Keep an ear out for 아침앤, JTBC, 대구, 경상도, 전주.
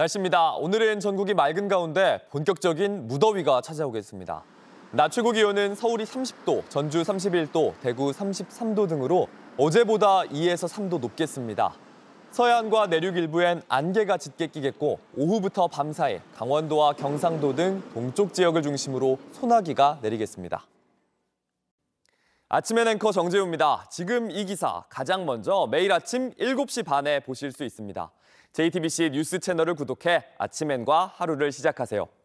날씨입니다. 오늘은 전국이 맑은 가운데 본격적인 무더위가 찾아오겠습니다. 낮 최고 기온은 서울이 30도, 전주 31도, 대구 33도 등으로 어제보다 2에서 3도 높겠습니다. 서해안과 내륙 일부엔 안개가 짙게 끼겠고 오후부터 밤사이 강원도와 경상도 등 동쪽 지역을 중심으로 소나기가 내리겠습니다. 아침엔 앵커 정재우입니다. 지금 이 기사 가장 먼저 매일 아침 7시 반에 보실 수 있습니다. JTBC 뉴스 채널을 구독해 아침엔과 하루를 시작하세요.